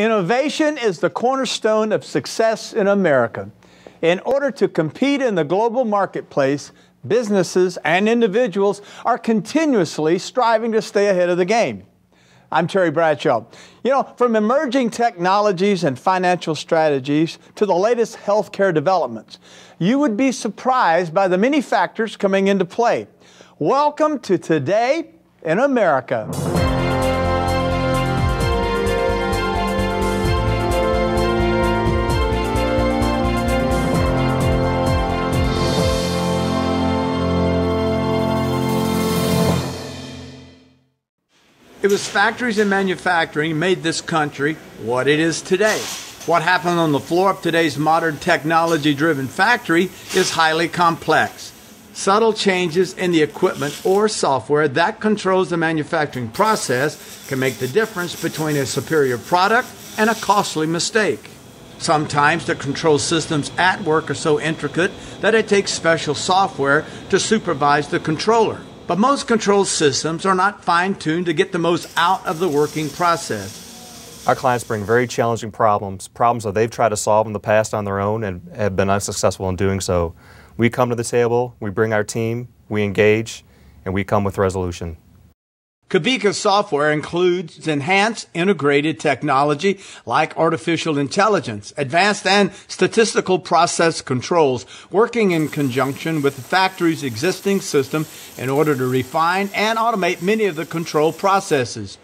Innovation is the cornerstone of success in America. In order to compete in the global marketplace, businesses and individuals are continuously striving to stay ahead of the game. I'm Terry Bradshaw. You know, from emerging technologies and financial strategies to the latest healthcare developments, you would be surprised by the many factors coming into play. Welcome to Today in America. It was factories and manufacturing made this country what it is today. What happened on the floor of today's modern technology-driven factory is highly complex. Subtle changes in the equipment or software that controls the manufacturing process can make the difference between a superior product and a costly mistake. Sometimes the control systems at work are so intricate that it takes special software to supervise the controller. But most control systems are not fine-tuned to get the most out of the working process. Our clients bring very challenging problems, problems that they've tried to solve in the past on their own and have been unsuccessful in doing so. We come to the table, we bring our team, we engage, and we come with resolution. Kubica software includes enhanced integrated technology like artificial intelligence, advanced and statistical process controls, working in conjunction with the factory's existing system in order to refine and automate many of the control processes.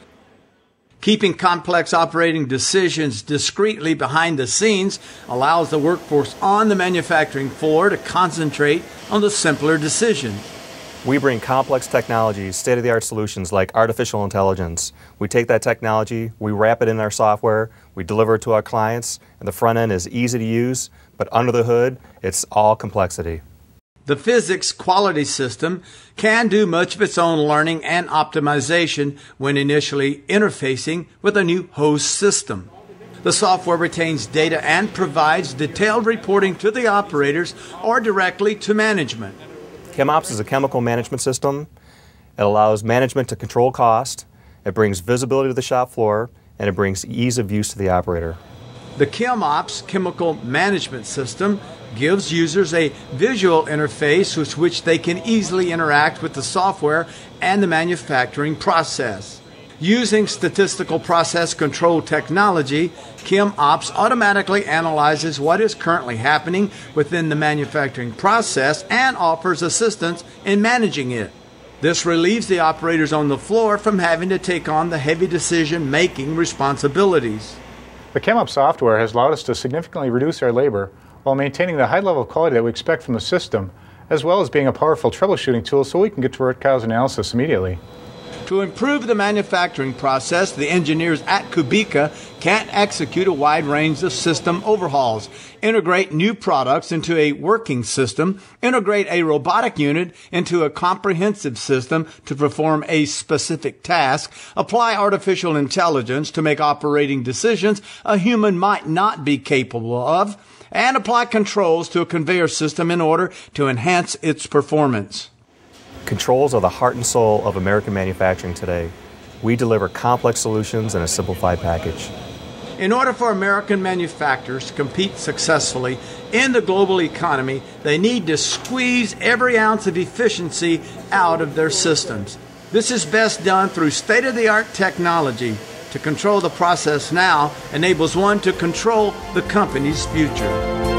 Keeping complex operating decisions discreetly behind the scenes allows the workforce on the manufacturing floor to concentrate on the simpler decisions. We bring complex technologies, state-of-the-art solutions like artificial intelligence. We take that technology, we wrap it in our software, we deliver it to our clients, and the front end is easy to use, but under the hood, it's all complexity. The physics quality system can do much of its own learning and optimization when initially interfacing with a new host system. The software retains data and provides detailed reporting to the operators or directly to management. ChemOps is a chemical management system. It allows management to control cost, it brings visibility to the shop floor, and it brings ease of use to the operator. The ChemOps chemical management system gives users a visual interface with which they can easily interact with the software and the manufacturing process. Using statistical process control technology, ChemOps automatically analyzes what is currently happening within the manufacturing process and offers assistance in managing it. This relieves the operators on the floor from having to take on the heavy decision-making responsibilities. The ChemOps software has allowed us to significantly reduce our labor while maintaining the high level of quality that we expect from the system, as well as being a powerful troubleshooting tool so we can get to root cause analysis immediately. To improve the manufacturing process, the engineers at Kubica can execute a wide range of system overhauls, integrate new products into a working system, integrate a robotic unit into a comprehensive system to perform a specific task, apply artificial intelligence to make operating decisions a human might not be capable of, and apply controls to a conveyor system in order to enhance its performance. Controls are the heart and soul of American manufacturing today. We deliver complex solutions in a simplified package. In order for American manufacturers to compete successfully in the global economy, they need to squeeze every ounce of efficiency out of their systems. This is best done through state-of-the-art technology. To control the process now enables one to control the company's future.